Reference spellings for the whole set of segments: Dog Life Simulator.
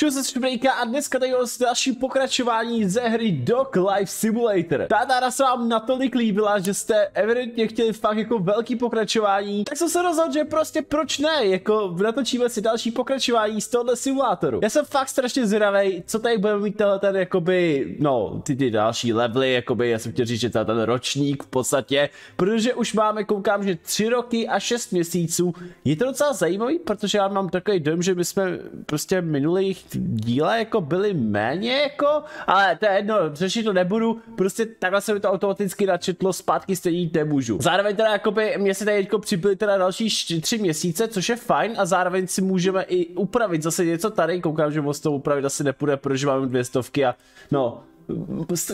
Čau se Šprejka a dneska tady je další pokračování ze hry Dog Life Simulator. Ta hra se vám natolik líbila, že jste evidentně chtěli fakt jako velký pokračování, tak jsem se rozhodl, že prostě proč ne, jako natočíme si další pokračování z tohohle simulátoru. Já jsem fakt strašně zvědavej, co tady budeme mít tenhle ten jakoby, no ty další levely, jakoby já jsem chtěl říct, že ten ročník v podstatě, protože už máme, koukám, že 3 roky a 6 měsíců. Je to docela zajímavý, protože já mám takový dojem, že my jsme prostě minulých díle jako byly méně jako, ale to je jedno, řešit to nebudu, prostě takhle se mi to automaticky načetlo, zpátky stejně nemůžu. Zároveň teda jakoby mě se tady jako přibyly teda další 4 měsíce, což je fajn a zároveň si můžeme i upravit zase něco tady, koukám, že moc to upravit asi nepůjde, protože máme 200 a no.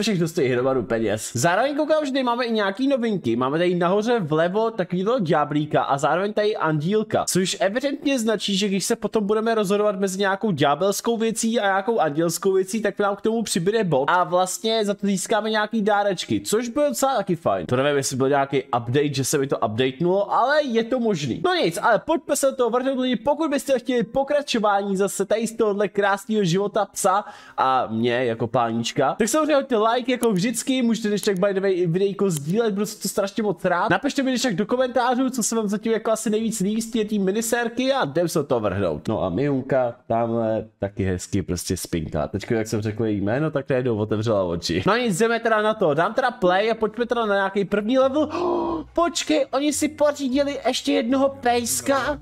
Všechno stojí hromadu peněz. Zároveň koukám, že tady máme i nějaký novinky. Máme tady nahoře vlevo takovýto ďáblíka a zároveň tady andílka. Což evidentně značí, že když se potom budeme rozhodovat mezi nějakou ďábelskou věcí a nějakou andělskou věcí, tak nám k tomu přibude bod a vlastně za to získáme nějaký dárečky, což bylo docela taky fajn. To nevím, jestli byl nějaký update, že se mi to updatenulo, ale je to možný. No nic, ale pojďme se do toho vrhnout, lidi, pokud byste chtěli pokračování zase tady z tohohle krásného života psa a mě jako pánička. Tak samozřejmě hoďte like, jako vždycky, můžete když tak by the way videjko sdílet, budu se to strašně moc rád. Napište mi když tak do komentářů, co se vám zatím jako asi nejvíc líbí z té minisérky a jdem se to vrhnout. No a Miunka tamhle taky hezky prostě spinká. Teďko jak jsem řekl její jméno, tak najednou otevřela oči. No nic, jdeme teda na to, dám teda play a pojďme teda na nějaký první level. Oh, počkej, oni si pořídili ještě jednoho pejska?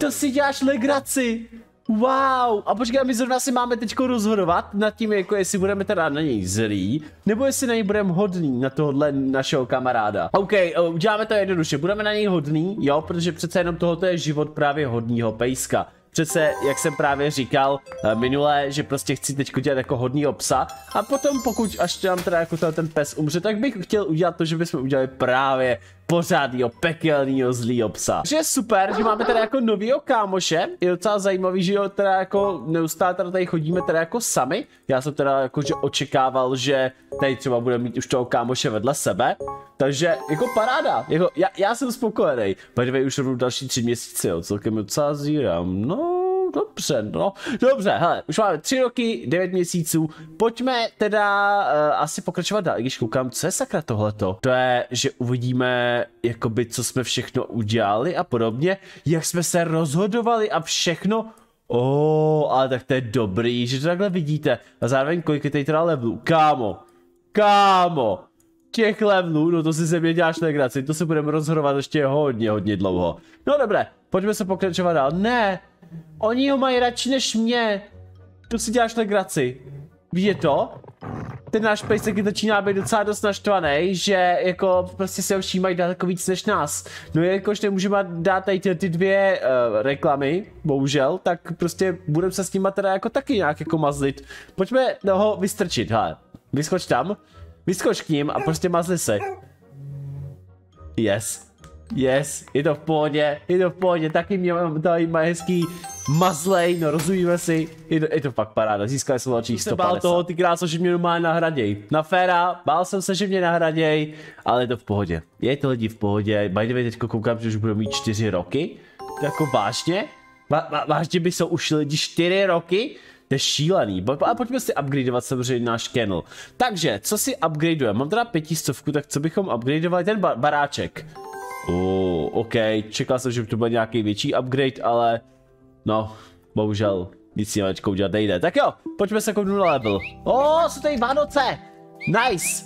To si děláš legraci. Wow, a počkej, my zrovna si máme teď rozhodovat nad tím, jako jestli budeme teda na něj zlí, nebo jestli na něj budeme hodný, na tohohle našeho kamaráda. OK, uděláme to jednoduše, budeme na něj hodný, jo, protože přece jenom tohoto je život právě hodního pejska. Přece, jak jsem právě říkal minule, že prostě chci teď dělat jako hodnýho psa a potom pokud až nám teda jako ten pes umře, tak bych chtěl udělat to, že bychom udělali právě pořádnýho, pekelnýho, zlýho psa. Že je super, že máme teda jako novýho kámoše, je docela zajímavý, že jo, teda jako neustále teda tady chodíme teda jako sami. Já jsem teda jako, že očekával, že tady třeba budeme mít už toho kámoše vedle sebe. Takže jako paráda, jako já jsem spokojený. Pojďme už rovnou další 3 měsíce, jo, celkem docela zírám, no. Dobře, no, dobře, hele, už máme 3 roky, 9 měsíců, pojďme teda asi pokračovat dál, i když koukám, co je sakra tohleto, to je, že uvidíme, jakoby, co jsme všechno udělali a podobně, jak jsme se rozhodovali a všechno, ale tak to je dobrý, že to takhle vidíte, a zároveň kolik je tady teda levelů, kámo, těch levelů, no to si ze mě děláš legraci, to se budeme rozhodovat ještě hodně dlouho, no dobré, pojďme se pokračovat dál, ne, oni ho mají radši než mě. To si děláš legraci. Víš je to? Ten náš pejsek začíná být docela dost naštvaný, že jako prostě se ho všímají daleko víc než nás. No jelikož nemůžeme dát tady ty dvě reklamy, bohužel, tak prostě budeme se s nima teda jako taky nějak jako mazlit. Pojďme ho vystrčit, hele. Vyskoč tam, vyskoč k ním a prostě mazli se. Yes. Yes, je to v pohodě, taky mě tady mají hezký mazlej, no rozumíme si, je to fakt paráda, získali jsme dalších 150. Bál toho, ty kráso, že mě normálně nahraděj, na féra, bál jsem se, že mě nahraděj, ale je to v pohodě, je to lidi v pohodě, by the way teďko koukám, že už budou mít 4 roky, jako vážně, vážně by jsou už lidi 4 roky? To je šílený, ale pojďme si upgradeovat samozřejmě náš kennel. Takže, co si upgradeujeme, mám teda 500, tak co bychom upgradeovali ten baráček? OK, čekal jsem, že by to byl nějaký větší upgrade, ale no, bohužel nic s němečkou udělat nejde. Tak jo, pojďme se kouknout na level. Jsou tady Vánoce! Nice!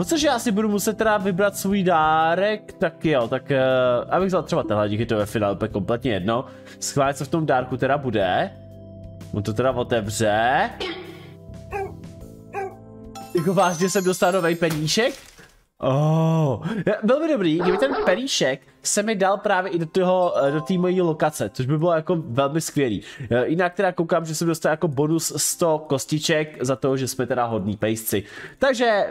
O což já si budu muset teda vybrat svůj dárek, tak jo, tak abych vzal třeba tenhle, díky to ve finále úplně kompletně jedno. Schválně, co v tom dárku teda bude. On to teda otevře. Jako vážně jsem dostal nový peníšek? Byl by dobrý, kdyby ten peníšek se mi dal právě i do té mojí lokace, což by bylo jako velmi skvělý. Jinak teda koukám, že jsem dostal jako bonus 100 kostiček za to, že jsme teda hodní pejsci. Takže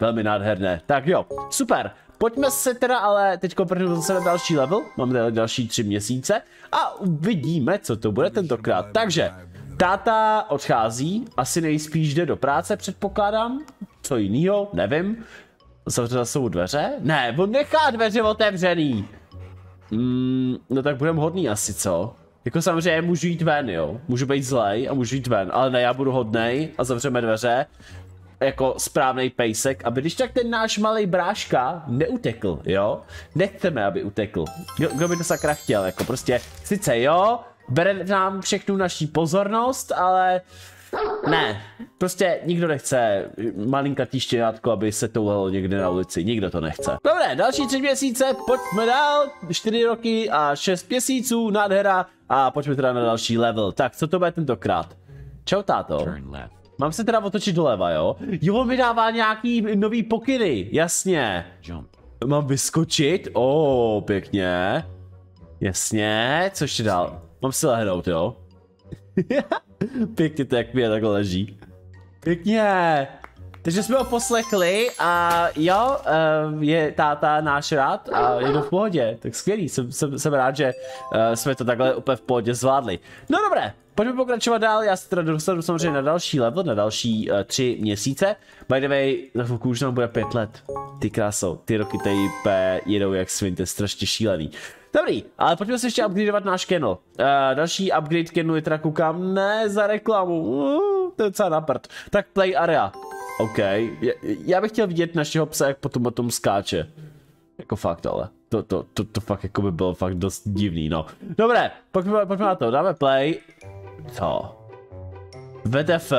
velmi nádherné. Tak jo, super. Pojďme se teda ale teďko vrhnout zase na další level. Máme teda další 3 měsíce a uvidíme, co to bude tentokrát. Takže táta odchází, asi nejspíš jde do práce, předpokládám. Co jinýho, nevím. Zavřela jsou dveře? Ne, on nechá dveře otevřený. No tak budeme hodný asi, co? Jako samozřejmě můžu jít ven, jo. Můžu být zlej a můžu jít ven, ale ne, já budu hodnej a zavřeme dveře. Jako správný pejsek, aby když tak ten náš malý bráška neutekl, jo. Nechceme, aby utekl. Kdo by to sakra chtěl, jako prostě, sice jo, bere nám všechnu naší pozornost, ale ne, prostě nikdo nechce malinkatý štěňátko, aby se toulelo někde na ulici, nikdo to nechce. Dobré, další 3 měsíce, pojďme dál, 4 roky a 6 měsíců, nádhera, a pojďme teda na další level. Tak, co to bude tentokrát? Čau, táto. Mám se teda otočit doleva, jo? Jo, on mi dává nějaký nový pokyny, jasně. Mám vyskočit, o, pěkně. Jasně, co ještě dál? Mám si lehnout, jo? Pěkně to, jak mi je takhle leží. Pěkně. Takže jsme ho poslechli a jo, je táta náš rád a je to v pohodě. Tak skvělý, jsem rád, že jsme to takhle úplně v pohodě zvládli. No dobré, pojďme pokračovat dál, já se teda dostanu samozřejmě na další level, na další 3 měsíce. By the way, za chvilku už nám bude 5 let. Ty krásou, ty roky TIP jedou jak svin, to je strašně šílený. Dobrý, ale pojďme se ještě upgradeovat náš kennel. Další upgrade kennelu je teda, koukám, ne za reklamu, to je docela na prd. Tak play area. OK, já bych chtěl vidět našeho psa, jak potom o tom skáče. Jako fakt, ale to fakt jako by bylo fakt dost divný, no. Dobré, pojďme na to, dáme play. Co? VTF.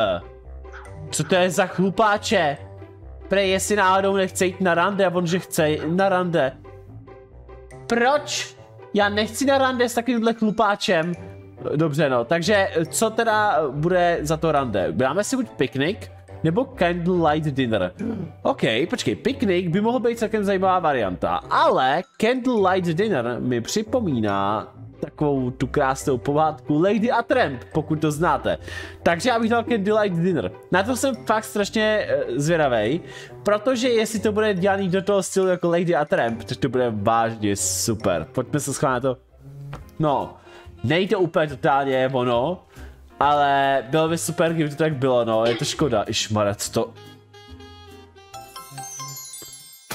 Co to je za chlupáče? Prej, jestli náhodou nechce jít na rande, a on že chce jít na rande. Proč? Já nechci na rande s takovýmhle chlupáčem. Dobře, no, takže co teda bude za to rande? Dáme si buď piknik, nebo candlelight dinner. OK, počkej, piknik by mohl být celkem zajímavá varianta, ale candlelight dinner mi připomíná takovou tu krásnou pohádku Lady a Tramp, pokud to znáte. Takže já bych dal candlelight dinner. Na to jsem fakt strašně zvědavej, protože jestli to bude dělaný do toho stylu jako Lady a Tramp, tak to bude vážně super. Pojďme se schválně to. No, nejde to úplně totálně ono, ale bylo by super, kdyby to tak bylo, no, je to škoda. Išmarec, to...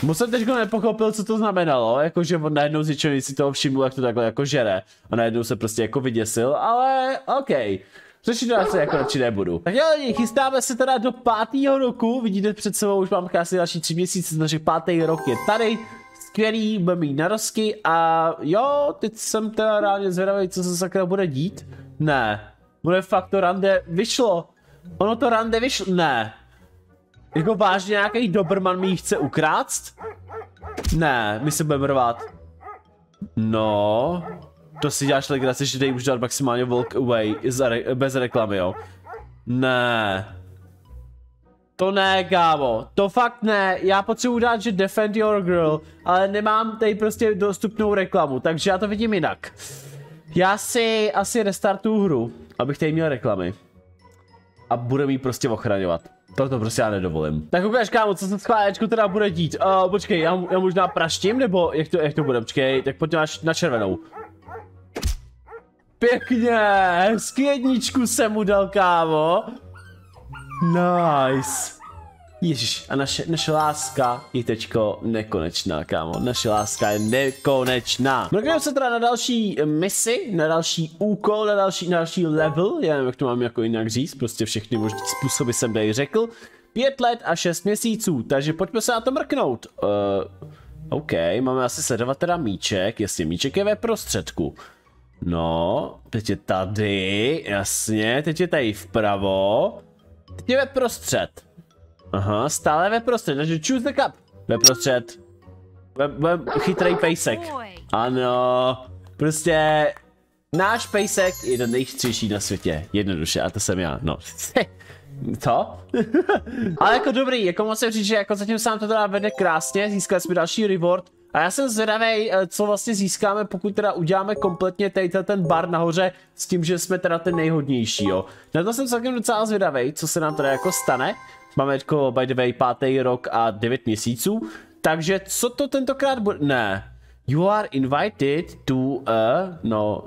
Moc jsem teďko nepochopil, co to znamenalo, jakože on najednou z ničeho nic si toho všiml, jak to takhle jako žere. A najednou se prostě jako vyděsil, ale OK. Řešit to asi jako radši nebudu. Tak jo, lidi, chystáme se teda do 5. roku, vidíte před sebou, už mám krásně další 3 měsíce, takže 5. rok je tady. Skvělý, budeme mít narosky a jo, teď jsem teda reálně zvědavý, co se sakra bude dít. Ne. Bude fakt to rande vyšlo. Ono to rande vyšlo. Ne. Jako vážně nějaký dobrman mi ji chce ukrást? Ne, my se budeme rvát. No. To si děláš legraci, že dej už dát maximálně walk away bez reklamy, jo. Ne. To ne, kámo. To fakt ne. Já potřebuji dát, že defend your girl, ale nemám tady prostě dostupnou reklamu, takže já to vidím jinak. Já si asi restartuju hru, abych tady měl reklamy. A budu jí prostě ochraňovat. Toto prostě já nedovolím. Tak ukáž, kámo, co se schválečku teda bude dít. Počkej, já možná praštím, nebo jak to bude? Počkej, tak pojď na červenou. Pěkně, hezky jedničku jsem mu dal, kámo. Nice. Ježiš, a naše láska je teďko nekonečná, kámo. Naše láska je nekonečná. Mrkneme se teda na další misi, na další úkol, na další level. Já nevím, jak to mám jako jinak říct, prostě všechny možné způsoby jsem tady řekl. 5 let a 6 měsíců, takže pojďme se na to mrknout. OK, máme asi sledovat teda míček, jestli míček je ve prostředku. No, teď je tady, jasně, teď je tady vpravo. Teď je ve prostřed. Aha, stále ve prostřed, takže choose the cup. Ve prostřed. Budem chytrý pejsek. Ano, prostě náš pejsek je ten nejchytřejší na světě, jednoduše, a to jsem já, no. To? Ale jako dobrý, jako musím říct, že jako zatím sám to teda vede krásně, získali jsme další reward. A já jsem zvědavý, co vlastně získáme, pokud teda uděláme kompletně tady ten bar nahoře s tím, že jsme teda ten nejhodnější, jo. Na to jsem celkem docela zvědavý, co se nám teda jako stane. Máme jako by the way 5. rok a 9 měsíců, takže co to tentokrát bude? Ne. You are invited to a... No,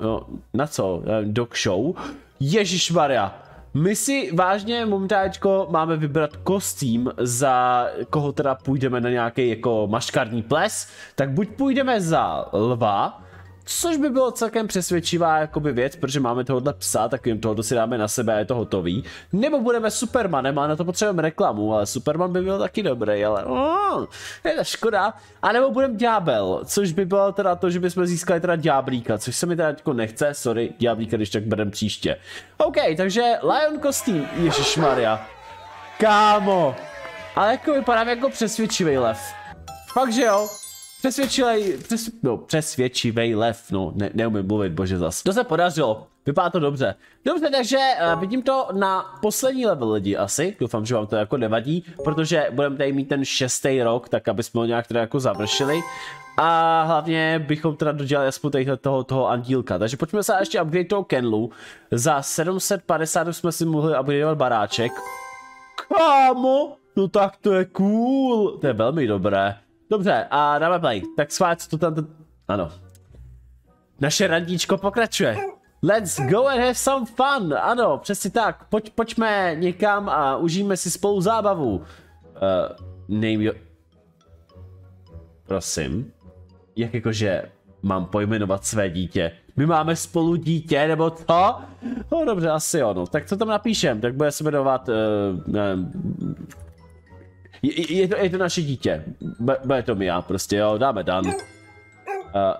na co? Dog show? Ježišmarja. My si vážně, momentáčko, máme vybrat kostým, za koho teda půjdeme na nějaký jako maškarní ples. Tak buď půjdeme za lva, Což by bylo celkem přesvědčivá jakoby věc, protože máme tohohle psa, tak jim tohoto si dáme na sebe a je to hotový. Nebo budeme Supermanem a na to potřebujeme reklamu, ale Superman by byl taky dobrý, ale je to škoda. A nebo budeme ďábel, což by bylo teda to, že bychom získali teda ďáblíka, což se mi teda jako nechce, sorry, ďáblíka, když tak berem příště. OK, takže Lion kostým, ježišmarja. Kámo, ale jako vypadám jako přesvědčivý lev. Fakt, že jo? Přesvědčivej lev, no, neumím mluvit, bože zas. To se podařilo, vypadá to dobře. Dobře, takže vidím to na poslední level lidi asi, doufám, že vám to jako nevadí, protože budeme tady mít ten 6. rok, tak aby jsme ho nějak teda jako završili. A hlavně bychom teda dodělali aspoň toho andílka, takže pojďme se ještě upgrade toho Kenlu. Za 750 jsme si mohli upgradeovat baráček. Kámo, no tak to je cool, to je velmi dobré. Dobře, a dáme play. Tak schválně, co to tam... Ano. Naše randíčko pokračuje. Let's go and have some fun. Ano, přesně tak. Pojďme někam a užijeme si spolu zábavu. Prosím. Jak jakože mám pojmenovat své dítě? My máme spolu dítě, nebo co? No dobře, asi ono. Tak co tam napíšem? Tak bude se jmenovat... Je to naše dítě, bude to mi já prostě, jo, dáme Dan.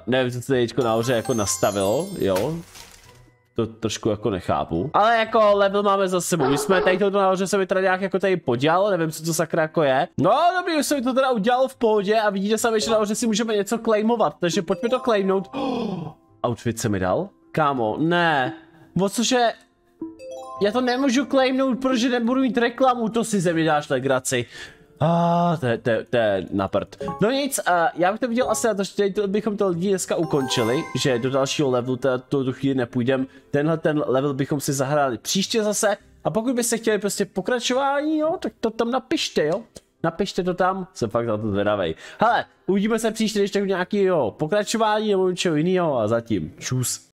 Nevím, co se teďko nahoře jako nastavilo, jo. To trošku jako nechápu. Ale jako level máme za sebou, my jsme tady toto nahoře se mi teda nějak jako tady podělalo, nevím, co to sakra jako je. No dobrý, už se mi to teda udělalo v pohodě a vidíte sami, že nahoře si můžeme něco claimovat, takže pojďme to claimnout. Oh, outfit se mi dal? Kámo, ne, o cože... Já to nemůžu claimnout, protože nebudu mít reklamu, to si ze mě dáš legraci. To je na prd. No nic, já bych to viděl asi na to, že bychom to lidi dneska ukončili, že do dalšího levelu tu chvíli nepůjdeme. Tenhle ten level bychom si zahráli příště zase. A pokud byste chtěli prostě pokračování, jo, tak to tam napište, jo. Napište to tam, jsem fakt na to zvědavej. Hele, uvidíme se příště, když tak nějaký pokračování nebo něčeho jiného a zatím čus.